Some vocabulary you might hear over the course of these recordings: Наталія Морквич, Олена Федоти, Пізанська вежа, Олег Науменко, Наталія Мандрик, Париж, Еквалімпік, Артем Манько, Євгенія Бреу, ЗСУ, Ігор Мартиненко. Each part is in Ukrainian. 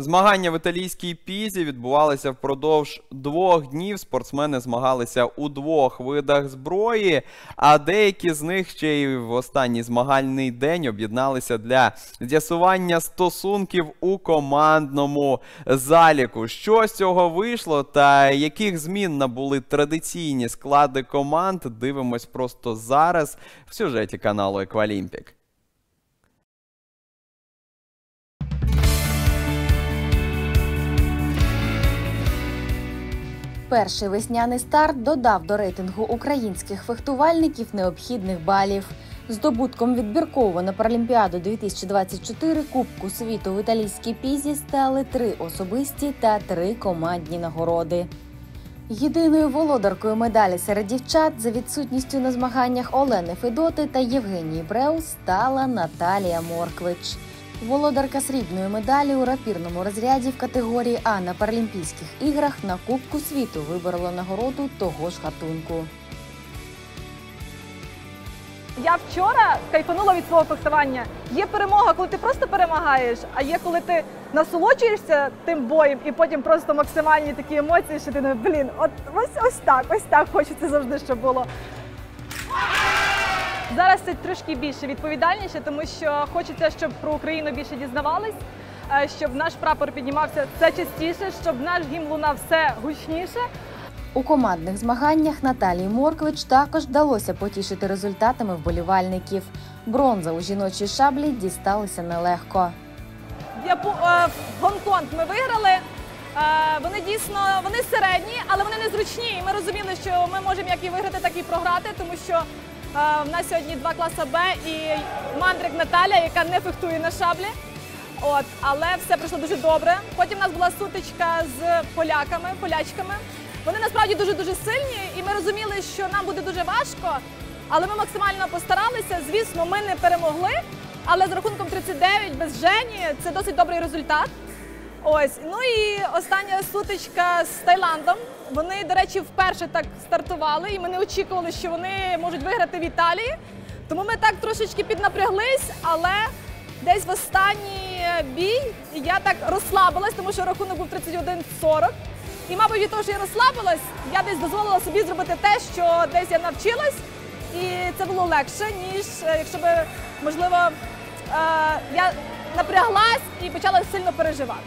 Змагання в італійській Пізі відбувалися впродовж 2 днів. Спортсмени змагалися у 2 видах зброї, а деякі з них ще й в останній змагальний день об'єдналися для з'ясування стосунків у командному заліку. Що з цього вийшло та яких змін набули традиційні склади команд, дивимось просто зараз в сюжеті каналу «Еквалімпік». Перший весняний старт додав до рейтингу українських фехтувальників необхідних балів. Здобутком відбіркового на Паралімпіаду 2024 Кубку світу в італійській Пізі стали 3 особисті та 3 командні нагороди. Єдиною володаркою медалі серед дівчат за відсутністю на змаганнях Олени Федоти та Євгенії Бреу стала Наталія Морквич. Володарка срібної медалі у рапірному розряді в категорії «А» на Паралімпійських іграх на Кубку світу виборола нагороду того ж гатунку. Я вчора кайфанула від свого фехтування. Є перемога, коли ти просто перемагаєш, а є, коли ти насолоджуєшся тим боєм і потім просто максимальні такі емоції, що ти думаєш, блін, от ось так хочеться завжди, щоб було. Зараз це трошки більше відповідальніше, тому що хочеться, щоб про Україну більше дізнавались, щоб наш прапор піднімався все частіше, щоб наш гімн лунав все гучніше. У командних змаганнях Наталії Морквич також вдалося потішити результатами вболівальників. Бронза у жіночій шаблі дісталася нелегко. Гонконг ми виграли. Вони дійсно середні, але вони незручні. Ми розуміли, що ми можемо як і виграти, так і програти, тому що в нас сьогодні 2 класи Б і мандрик Наталія, яка не фехтує на шаблі, але все пройшло дуже добре. Потім у нас була сутичка з полячками. Вони насправді дуже-дуже сильні, і ми розуміли, що нам буде дуже важко, але ми максимально постаралися. Звісно, ми не перемогли, але з рахунком 39 без Жені це досить добрий результат. Ну і остання сутичка з Таїландом. Вони, до речі, вперше так стартували, і ми не очікували, що вони можуть виграти в Італії. Тому ми так трошечки піднапряглись, але десь в останній бій я так розслабилась, тому що рахунок був 31-40. І, мабуть, від того, що я розслабилась, я десь дозволила собі зробити те, що десь я навчилась, і це було легше, ніж якщо б, можливо, я напряглась і почала сильно переживати.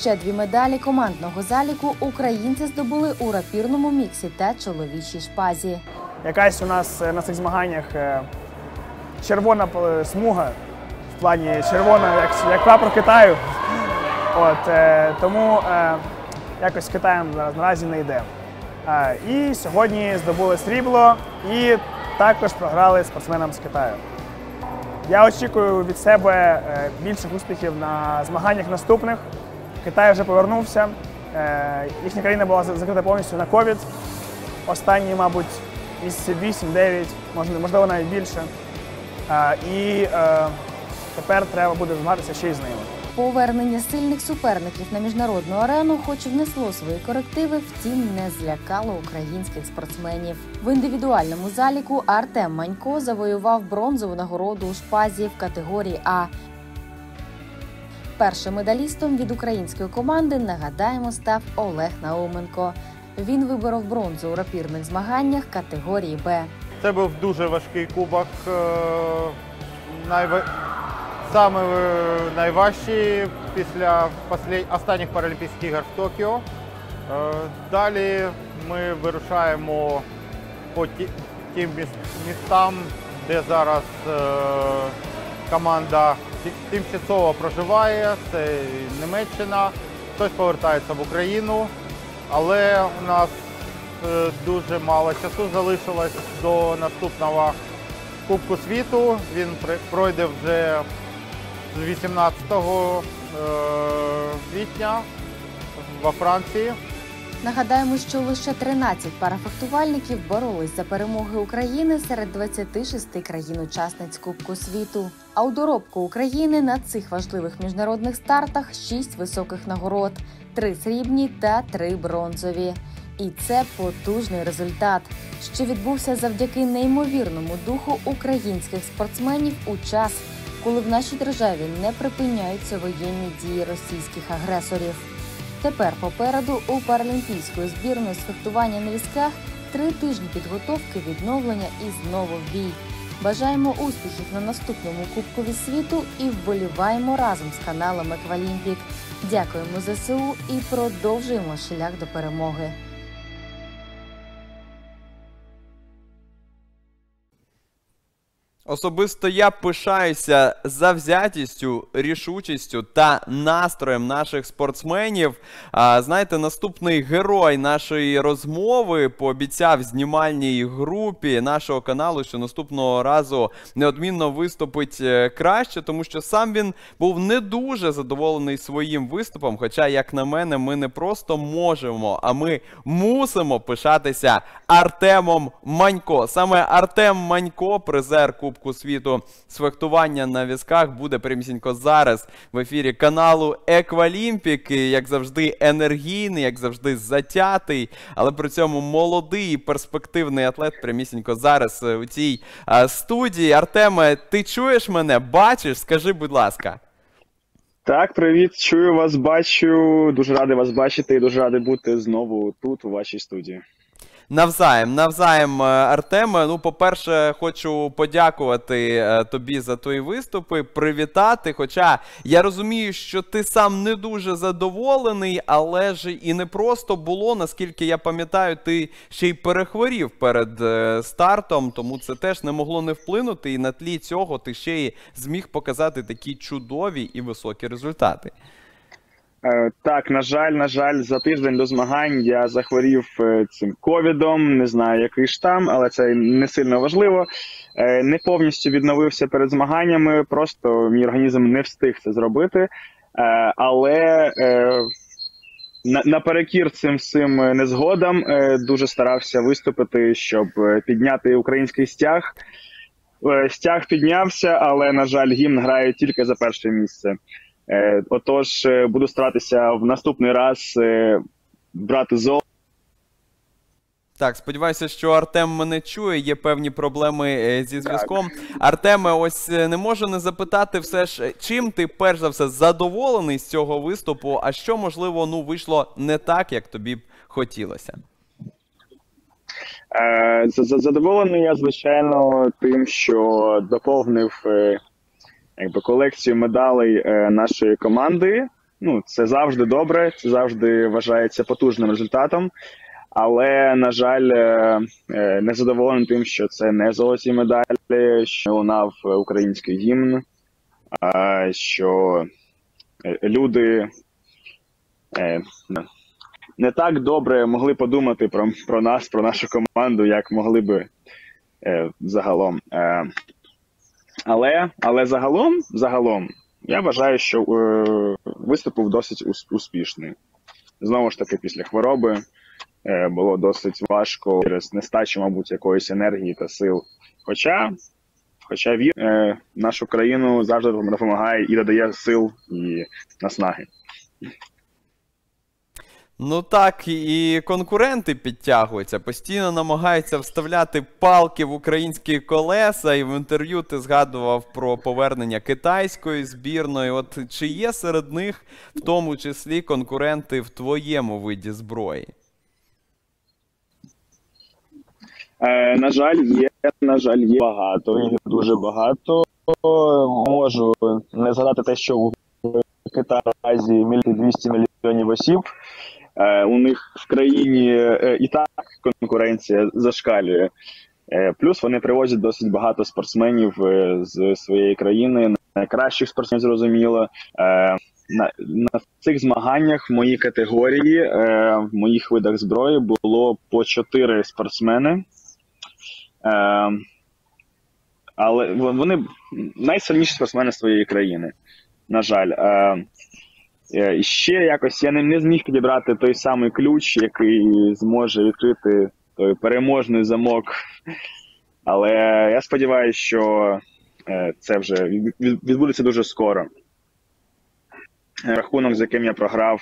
Ще 2 медалі командного заліку українці здобули у рапірному міксі та чоловічій шпазі. Якась у нас на цих змаганнях червона смуга, в плані червона, як прапор Китаю. Тому якось з Китаєм наразі не йдемо. І сьогодні здобули срібло і також програли спортсменам з Китаю. Я очікую від себе більших успіхів на змаганнях наступних. Китай вже повернувся, їхня країна була закрита повністю на ковід. Останні, мабуть, місяці 8-9, можливо, навіть більше. І тепер треба буде змагатися ще й з ними. Повернення сильних суперників на міжнародну арену хоч і внесло свої корективи, втім не злякало українських спортсменів. В індивідуальному заліку Артем Манько завоював бронзову нагороду у шпазі в категорії «А». Першим медалістом від української команди, нагадаємо, став Олег Науменко. Він виборов бронзу у рапірних змаганнях категорії «Б». Це був дуже важкий кубок, найважчий після останніх Паралімпійських ігор в Токіо. Далі ми вирушаємо по тим містам, де зараз команда тимчасово проживає, це Німеччина, хтось повертається в Україну, але у нас дуже мало часу залишилось до наступного Кубку світу. Він пройде вже з 18 квітня во Франції. Нагадаємо, що лише 13 парафехтувальників боролись за перемоги України серед 26 країн-учасниць Кубку світу. А у доробку України на цих важливих міжнародних стартах 6 високих нагород – 3 срібні та 3 бронзові. І це потужний результат, що відбувся завдяки неймовірному духу українських спортсменів у час, коли в нашій державі не припиняються воєнні дії російських агресорів. Тепер попереду у паралімпійської збірної з фехтування на візках 3 тижні підготовки, відновлення і знову в бій. Бажаємо успіхів на наступному Кубкові світу і вболіваємо разом з каналом «Еквалімпік». Дякуємо ЗСУ і продовжуємо шлях до перемоги. Особисто я пишаюся завзятістю, рішучістю та настроєм наших спортсменів. Знаєте, наступний герой нашої розмови пообіцяв знімальній групі нашого каналу, що наступного разу неодмінно виступить краще, тому що сам він був не дуже задоволений своїм виступом, хоча, як на мене, ми не просто можемо, а ми мусимо пишатися Артемом Манько. Саме Артем Манько, призер Кубку світу з фехтування на візках, буде прямісінько зараз в ефірі каналу «Еквалімпік». Як завжди енергійний, як завжди затятий, але при цьому молодий і перспективний атлет прямісінько зараз у цій студії. Артеме, ти чуєш мене? Бачиш? Скажи, будь ласка. Так, привіт, чую вас, бачу. Дуже радий вас бачити і дуже радий бути знову тут, у вашій студії. Навзаєм, Артеме. Ну, по-перше, хочу подякувати тобі за твої виступи, привітати, хоча я розумію, що ти сам не дуже задоволений, але ж і не просто було, наскільки я пам'ятаю, ти ще й перехворів перед стартом, тому це теж не могло не вплинути, і на тлі цього ти ще й зміг показати такі чудові і високі результати. Так, на жаль, за тиждень до змагань я захворів цим ковідом, не знаю який штам, але це не сильно важливо. Не повністю відновився перед змаганнями, просто мій організм не встиг це зробити. Але наперекір цим всім незгодам дуже старався виступити, щоб підняти український стяг. Стяг піднявся, але, на жаль, гімн грає тільки за перше місце. Отож, буду старатися в наступний раз брати золото. Так, сподіваюся, що Артем мене чує, є певні проблеми зі зв'язком. Артеме, ось не можу не запитати все ж, чим ти перш за все задоволений з цього виступу, а що, можливо, ну, вийшло не так, як тобі б хотілося? Задоволений я, звичайно, тим, що доповнив якби колекцію медалей нашої команди. Ну, це завжди добре, це завжди вважається потужним результатом. Але, на жаль, не задоволений тим, що це не золоті медалі, що лунав український гімн, що люди не так добре могли подумати про нас, про нашу команду, як могли би загалом. Але загалом, я вважаю, що виступ був досить успішний. Знову ж таки, після хвороби було досить важко через нестачу, мабуть, якоїсь енергії та сил. Хоча він нашу країну завжди допомагає і додає сил і наснаги. Ну так, і конкуренти підтягуються, постійно намагаються вставляти палки в українські колеса, і в інтерв'ю ти згадував про повернення китайської збірної. От чи є серед них, в тому числі, конкуренти в твоєму виді зброї? На жаль, є багато, їх дуже багато. Можу не згадати те, що в Китаї 200 мільйонів осіб. У них в країні і так конкуренція зашкалює. Плюс вони привозять досить багато спортсменів з своєї країни, найкращих спортсменів, зрозуміло. На цих змаганнях в моїй категорії, в моїх видах зброї було по 4 спортсмени. Але вони найсильніші спортсмени своєї країни, на жаль. Ще якось я не зміг підібрати той самий ключ, який зможе відкрити той переможний замок. Але я сподіваюся, що це вже відбудеться дуже скоро. Рахунок, з яким я програв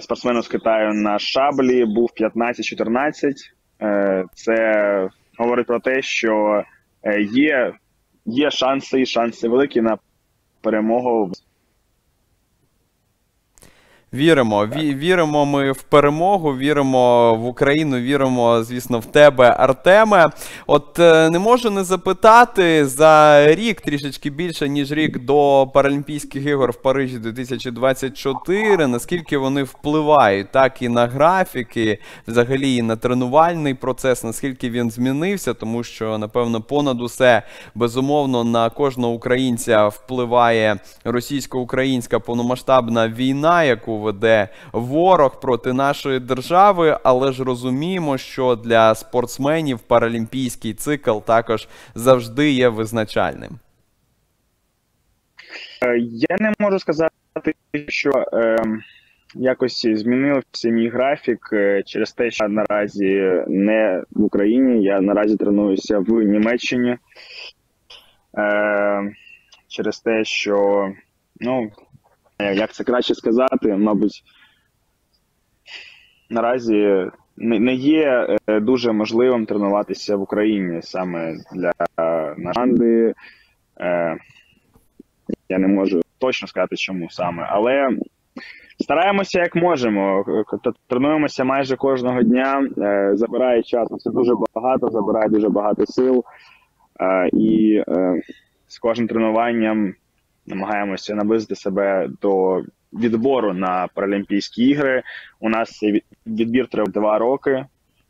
спортсмену з Китаю на шаблі був 15-14. Це говорить про те, що є шанси, і шанси великі на перемогу. Віримо. Віримо ми в перемогу, віримо в Україну, віримо, звісно, в тебе, Артеме. От не можу не запитати, за рік, трішечки більше, ніж рік до Паралімпійських ігор в Парижі 2024, наскільки вони впливають так і на графіки, взагалі і на тренувальний процес, наскільки він змінився, тому що, напевно, понад усе, безумовно, на кожного українця впливає російсько-українська повномасштабна війна, яку веде ворог проти нашої держави, але ж розуміємо, що для спортсменів паралімпійський цикл також завжди є визначальним. Я не можу сказати, що якось змінився мій графік через те, що я наразі не в Україні, я наразі тренуюся в Німеччині. Через те, що, ну, як це краще сказати, мабуть, наразі не є дуже можливим тренуватися в Україні саме для нашої. Я не можу точно сказати, чому саме, але стараємося як можемо, тренуємося майже кожного дня, забирає часу, це дуже багато, забирає дуже багато сил, і з кожним тренуванням намагаємося наблизити себе до відбору на Паралімпійські ігри. У нас відбір триває 2 роки.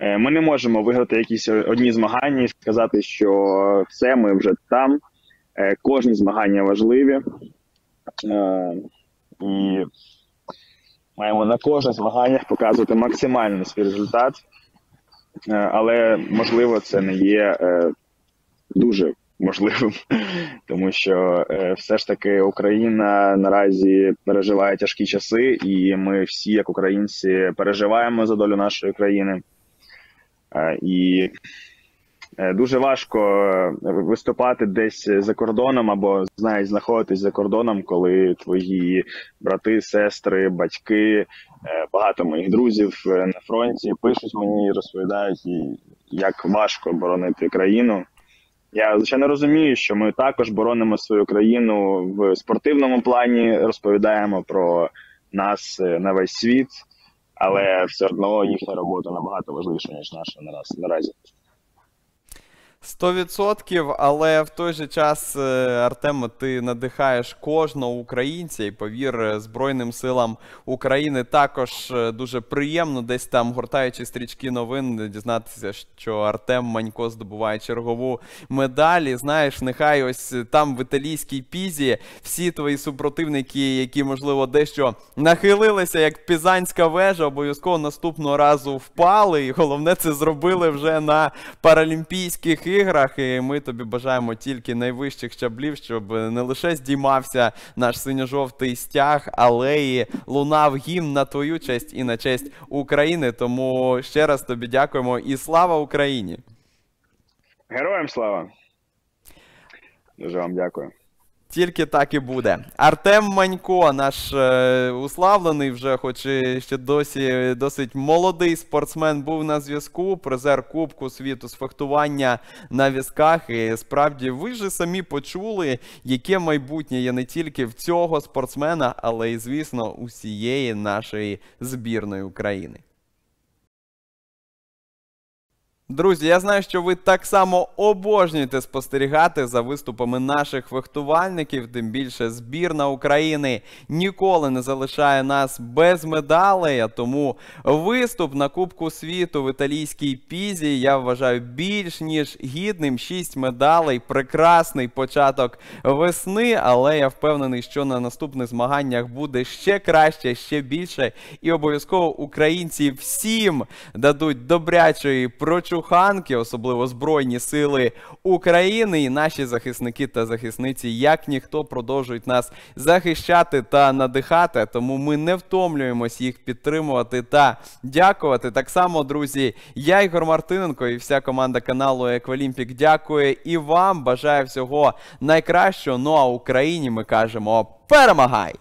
Ми не можемо виграти якісь одні змагання і сказати, що все, ми вже там. Кожні змагання важливі. І маємо на кожних змаганнях показувати максимально свій результат. Але, можливо, це не є дуже можливим, тому що все ж таки Україна наразі переживає тяжкі часи, і ми всі, як українці, переживаємо за долю нашої країни. І дуже важко виступати десь за кордоном або, знаєш, знаходитись за кордоном, коли твої брати, сестри, батьки, багато моїх друзів на фронті пишуть мені, розповідають, як важко боронити країну. Я, звичайно, розумію, що ми також боронимо свою країну в спортивному плані, розповідаємо про нас на весь світ, але все одно їхня робота набагато важливіша, ніж наша наразі. 100%, але в той же час, Артеме, ти надихаєш кожного українця, і повір, Збройним силам України також дуже приємно, десь там, гортаючи стрічки новин, дізнатися, що Артем Манько здобуває чергову медаль. І, знаєш, нехай ось там в італійській Пізі всі твої супротивники, які, можливо, дещо нахилилися, як Пізанська вежа, обов'язково наступного разу впали, і головне, це зробили вже на Паралімпійських іграх, і ми тобі бажаємо тільки найвищих щаблів, щоб не лише здіймався наш синьо-жовтий стяг, але і лунав гімн на твою честь і на честь України. Тому ще раз тобі дякуємо і слава Україні! Героям слава! Дуже вам дякую. Тільки так і буде. Артем Манько, наш уславлений вже, хоч і ще досі досить молодий спортсмен, був на зв'язку, призер Кубку світу з фехтування на візках. І справді, ви ж самі почули, яке майбутнє є не тільки в цього спортсмена, але й, звісно, усієї нашої збірної України. Друзі, я знаю, що ви так само обожнюєте спостерігати за виступами наших фехтувальників, тим більше збірна України ніколи не залишає нас без медалей, а тому виступ на Кубку світу в італійській Пізі, я вважаю, більш ніж гідним. 6 медалей, прекрасний початок весни, але я впевнений, що на наступних змаганнях буде ще краще, ще більше, і обов'язково українці всім дадуть добрячої прочуханки, особливо Збройні сили України, і наші захисники та захисниці, як ніхто, продовжують нас захищати та надихати, тому ми не втомлюємось їх підтримувати та дякувати. Так само, друзі, я, Ігор Мартиненко, і вся команда каналу Еквалімпік дякує і вам, бажаю всього найкращого, ну а Україні ми кажемо «Перемагай!»